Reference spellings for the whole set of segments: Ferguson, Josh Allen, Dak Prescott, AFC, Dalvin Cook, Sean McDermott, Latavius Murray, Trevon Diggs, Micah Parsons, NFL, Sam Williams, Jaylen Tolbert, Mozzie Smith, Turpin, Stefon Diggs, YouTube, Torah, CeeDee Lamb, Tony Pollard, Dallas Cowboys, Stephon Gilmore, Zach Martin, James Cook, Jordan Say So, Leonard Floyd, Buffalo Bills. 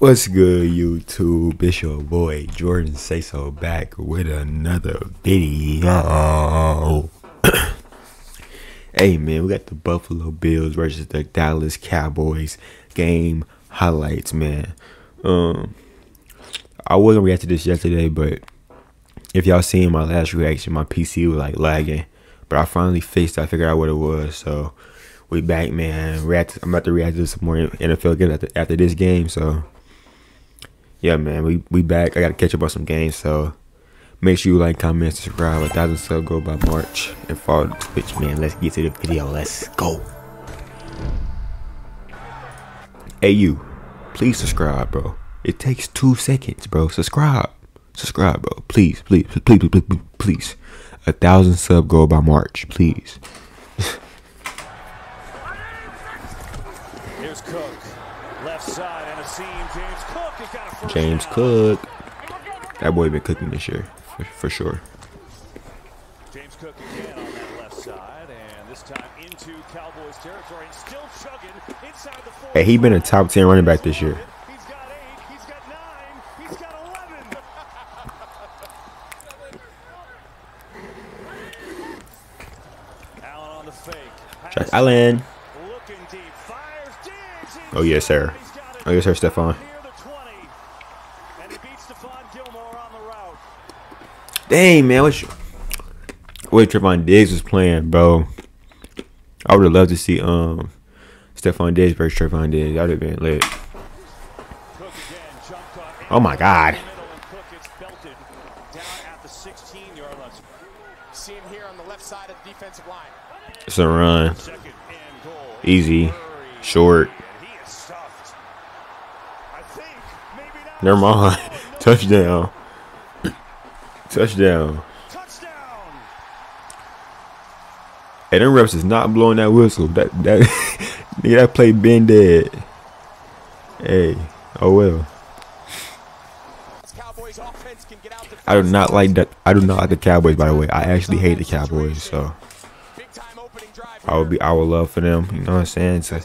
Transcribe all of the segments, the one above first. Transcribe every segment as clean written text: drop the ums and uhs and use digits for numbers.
What's good, YouTube? It's your boy Jordan Say So back with another video. Hey man, we got the Buffalo Bills versus the Dallas Cowboys game highlights, man. I wasn't reacting to this yesterday, but if y'all seen my last reaction, my PC was like lagging, but I finally fixed it. I figured out what it was, so we back, man. I'm about to react to some more NFL games after this game, so. Yeah, man, we back. I got to catch up on some games, so make sure you like, comment, subscribe. 1,000 subs go by March, and follow the Twitch, man. Let's get to the video. Let's go. Hey, you, please subscribe, bro. It takes 2 seconds, bro. Subscribe, bro. Please, please, please, please, please, please, please. 1,000 sub go by March, please. Here's Cook. Left side and a seam. James Cook has got a first down. James Cook. That boy been cooking this year, for sure. James Cook again on that left side, and this time into Cowboys territory, and still chugging inside the 4. Hey, he been a top 10 running back this year. He's got 8, he's got 9, he's got 11. Allen on the fake. Josh Allen. Looking deep. Fires Diggs. Oh yes, sir. Oh yes, sir, Stefon. Dang, man, what's your way Trevon Diggs was playing, bro? I would have loved to see Stephon Diggs versus Trevon Diggs. That would have been lit. Oh my God! It's a run, easy, short. Never mind, touchdown. Touchdown. Hey, them refs is not blowing that whistle. That nigga, that play been dead. Hey, oh well. I do not like that. I do not like the Cowboys, by the way. I actually hate the Cowboys, so I would love for them. You know what I'm saying? So,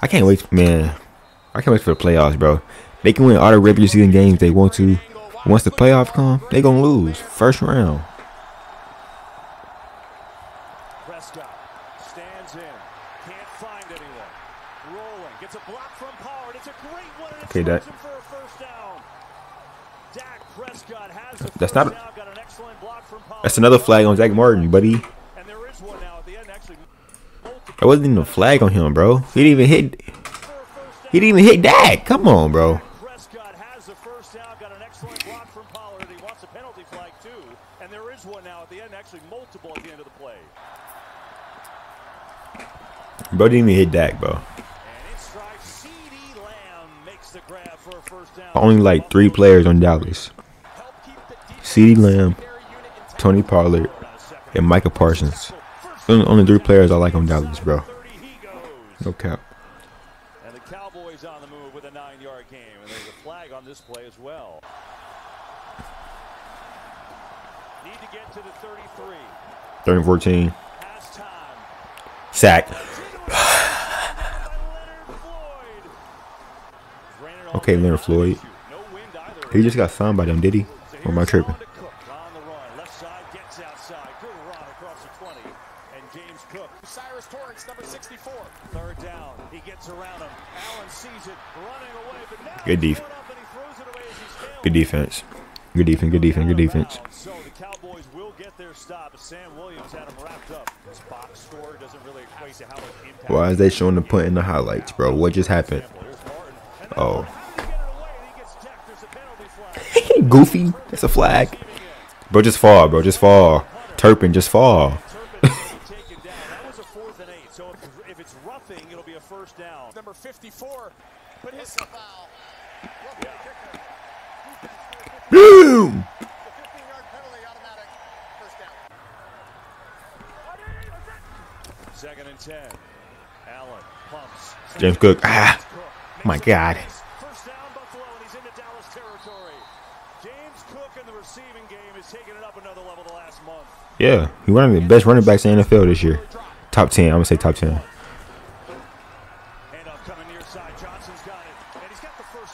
I can't wait, man. I can't wait for the playoffs, bro. They can win all the regular season games they want to. Once the playoff come, they gonna lose first round. Prescott stands in, can't find anyone. Rolling gets a block from Pollard. It's a great one. Okay, that. For a first down. Dak Prescott has a that's not. Down. Got an excellent block from Pollard. That's another flag on Zach Martin, buddy. And there is one now at the end. Actually, that wasn't even a flag on him, bro. He didn't even hit. He didn't even hit Dak. Come on, bro. Bro didn't even hit Dak, bro. And strike, CeeDee Lamb makes the grab for a first down. Only like 3 players on Dallas. CeeDee Lamb, Tony Pollard, and Micah Parsons. Only 3 players I like on Dallas, bro. No cap. And the Cowboys on the move with a 9-yard game. And there's a flag on this play as well. Need to get to the 33. 3rd and 14. Sack. Okay, Leonard Floyd. He just got signed by them, did he? Or am I tripping? Good defense. Good defense. Good defense. Good defense. Good defense. So the Cowboys will get their stop. Sam Williams had him wrapped up. This box score doesn't really equate to how it impacts. Why is they showing the punt in the highlights, bro? What just happened? Oh. Goofy. That's a flag. Bro, just fall, bro. Just fall. Turpin, just fall. That was a 4th and 8. So if it's roughing, it'll be a first down. Number 54. But his foul. Boom! Second and 10. Allen pumps. James Cook. Ah! My God. First down Buffalo, and he's into Dallas territory. James Cook in the receiving game has taken it up another level the last month. Yeah, he's one of the best running backs in the NFL this year. Top 10. I'm gonna say top 10. Handoff coming near side. Johnson's got it, and he's got the first.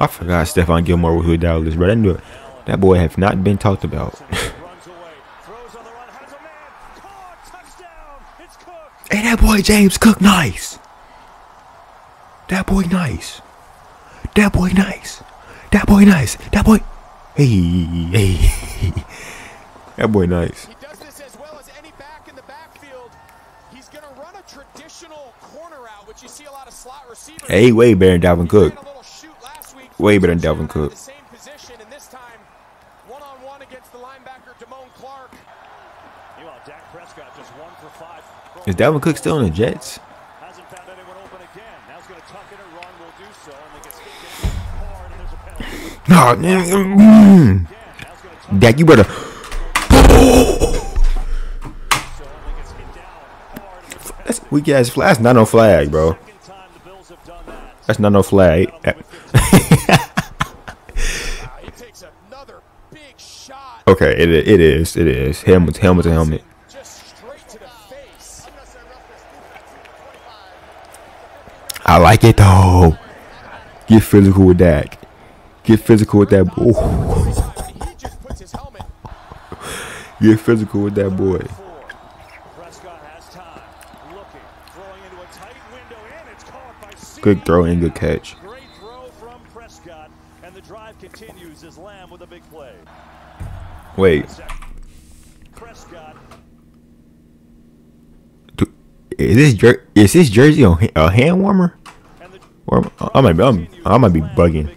I forgot Stephon Gilmore was with Dallas, bro. That boy have not been talked about. Hey, that boy James Cook, nice. That boy nice. That boy nice. That boy nice. That boy. Hey, hey. That boy nice. He does this as well as any back in the backfield. He's gonna run a traditional corner out, which you see a lot of slot receivers. Hey, way better than Dalvin Cook. Way better than Dalvin Cook. Dak Prescott just 1 for 5. Is Dalvin Cook still in the Jets? Hasn't found anyone open again. Now he's going to tuck it and run. Will do so, and they get sticked in hard, and there's a penalty. No, Dak, you better. That's weak ass flag. That's not no flag, bro. That's not no flag. Okay, it is. Helmet to helmet. I like it though. Get physical with Dak. Get physical with that boy. Get physical with that boy. Good throw and good catch. Great throw from Prescott, and the drive continues as Lamb with a big play. Wait. Is this jersey a hand warmer? Or I might be bugging.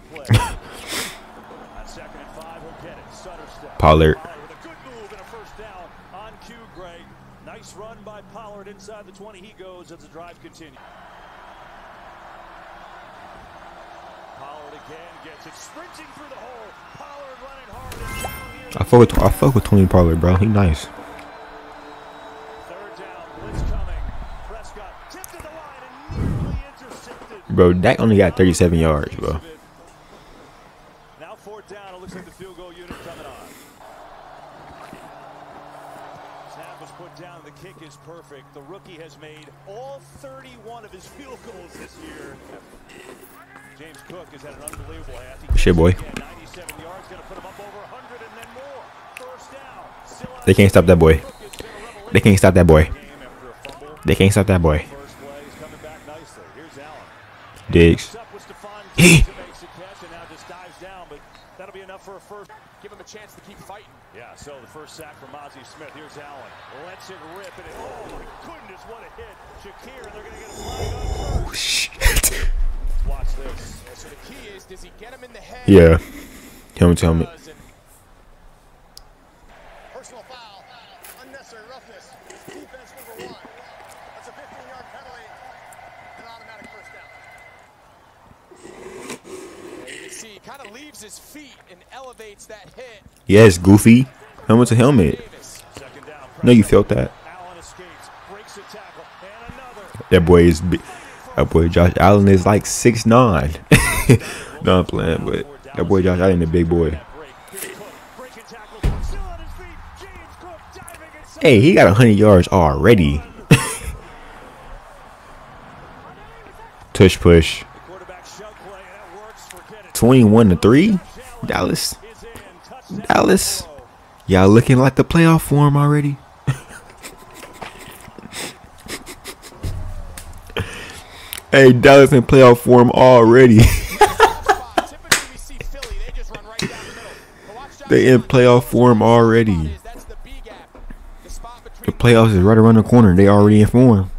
Pollard. Nice run by Pollard inside the 20. He goes as the drive continues. Pollard again gets it, sprinting through the hole. Pollard running hard. I fuck with Tony Pollard, bro. He nice. Third down, blitz coming. Prescott tipped to the line and nearly intercepted. Bro, Dak only got 37 yards, bro. Now fourth down, it looks like the field goal unit coming on. Snap was put down, the kick is perfect. The rookie has made all 31 of his field goals this year. James Cook has had an unbelievable half. Shit, boy. 97 yards, gonna put him up over 100 and then more. First down. They can't stop that boy. They can't stop that boy. They can't stop that boy. Diggs. He makes a catch and now just dives down, but that'll be enough for a first. Give him a chance to keep fighting. Yeah, so the first sack for Mozzie Smith. Here's Allen. Lets it rip and oh my goodness, what a hit. Shakir, they're gonna get a flag on shit. Watch this. So the key is, does he get him in the head? Yeah. Tell me. Personal foul. Unnecessary roughness. Defense number 1. That's a 15-yard penalty. An automatic first down. You can see he kind of leaves his feet and elevates that hit. Yes, goofy. Helmet to helmet. No, you felt that. Allen escapes, breaks a tackle, and another. That boy is big. That boy Josh Allen is like 6'9". No, I'm playing, but that boy Josh Allen the big boy. Hey, he got 100 yards already. Tush push. 21-3, Dallas. Dallas, y'all looking like the playoff form already. Hey, Dallas in playoff form already. They in playoff form already. The playoffs is right around the corner. They already in form.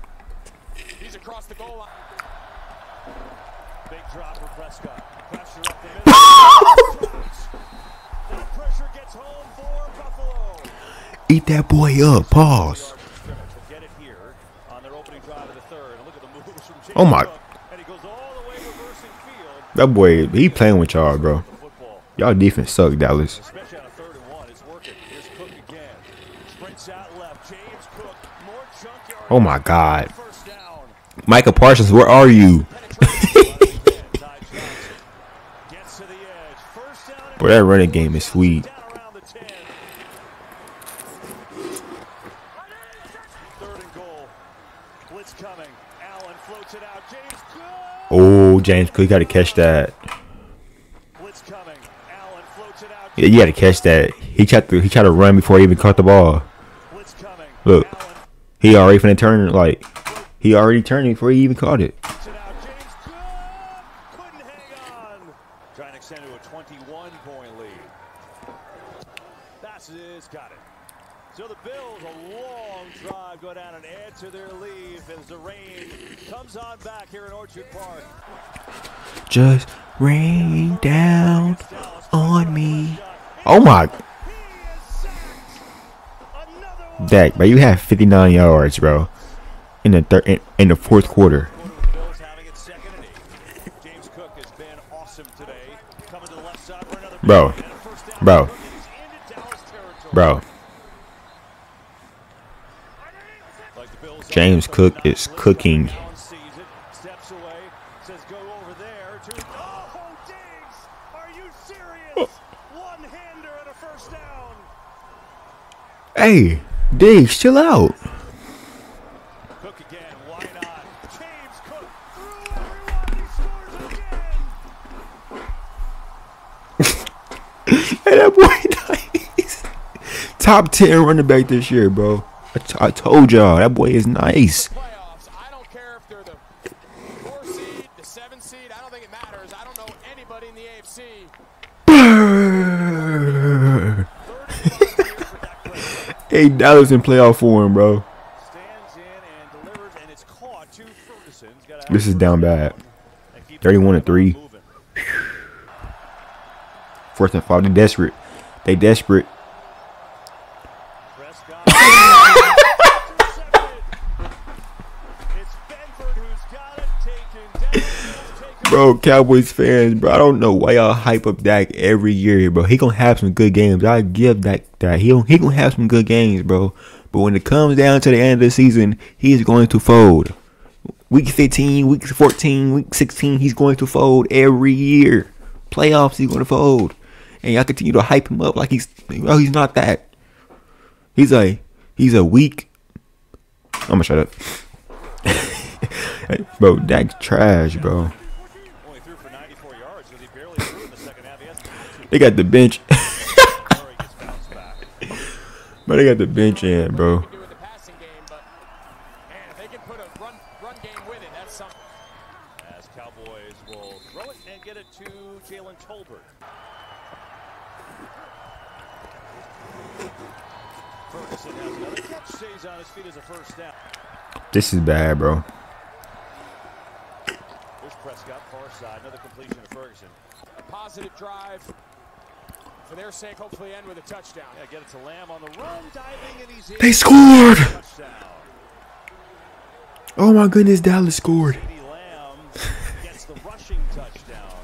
Eat that boy up. Pause. Oh my. That boy, he playing with y'all, bro. Y'all defense suck, Dallas. Oh my God. Micah Parsons, where are you? Boy, that running game is sweet. Third and goal. Blitz coming. Allen floats it out. James Cook. Oh, James Cook, you got to catch that. Yeah, you got to catch that. He tried to run before he even caught the ball. Look, he already finna turn, like, he already turned before he even caught it. Just rain down on me. Oh my. Dak, bro, you have 59 yards, bro. In the fourth quarter. Bro. James Cook is cooking. Hey, Diggs, chill out. Cook again, why not? James Cook scores again. And that boy, nice. Top 10 running back this year, bro. I told y'all that boy is nice. Playoffs, I don't care if they're the 4 seed, the 7 seed. I don't think it matters. I don't know anybody in the AFC. $8 in playoff form, bro. Stands in and delivers, and it's caught to Ferguson. This is down bad. 31-3. Fourth and 5. They're desperate. They desperate. Bro, Cowboys fans, bro, I don't know why y'all hype up Dak every year, bro. He gonna have some good games. I give Dak that. He gonna have some good games, bro. But when it comes down to the end of the season, he's going to fold. Week 15, week 14, week 16, he's going to fold every year. Playoffs, he's going to fold. And y'all continue to hype him up like he's not that. He's a weak. I'm gonna shut up. Bro, Dak's trash, bro. They got the bench. But they got the bench in, bro. As Cowboys will throw it and get it to Jaylen Tolbert. Ferguson has another catch, stays on his feet as a first down. This is bad, bro. There's Prescott, far side, another completion to Ferguson. A positive drive. For their sake, hopefully end with a touchdown. Yeah, get it to Lamb on the run, diving, and he's in. They scored! Touchdown. Oh my goodness, Dallas scored. CeeDee Lamb gets the rushing touchdown.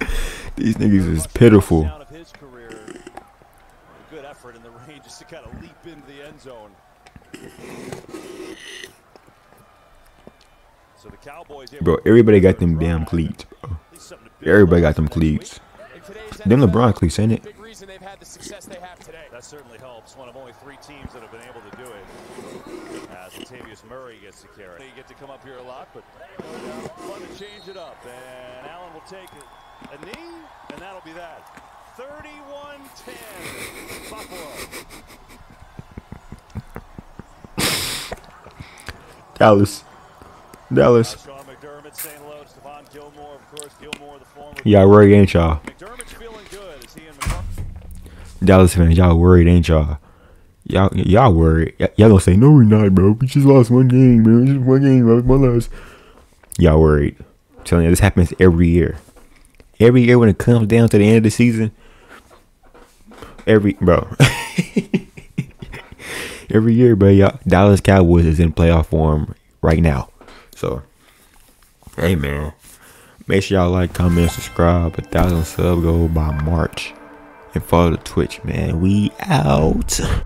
These niggas is pitiful. Of his career. A good effort in the rain just to kind of leap into the end zone. So the Cowboys, bro, everybody got them damn cleats, bro. Everybody got them cleats. Them LeBron cleats, ain't it? They've had the success they have today. That certainly helps. One of only 3 teams that have been able to do it. As Latavius Murray gets the carry. You get to come up here a lot, but fun to change it up. And Allen will take a knee, and that'll be that. 31-10. Buffalo. Dallas. Sean McDermott, St. Louis, Stephon Gilmore, of course, the former. Yeah, worried, ain't y'all? McDermott's feeling good. Is he in Dallas fans, y'all worried, ain't y'all? Y'all worried. Y'all gonna say, no, we're not, bro. We just lost one game, man. Just one game, bro. One loss. Y'all worried. I'm telling you, this happens every year. Every year when it comes down to the end of the season, every year, bro, y'all, Dallas Cowboys is in playoff form right now. So, hey, man. Make sure y'all like, comment, subscribe. 1,000 sub goal by March. And follow the Twitch, man. We out.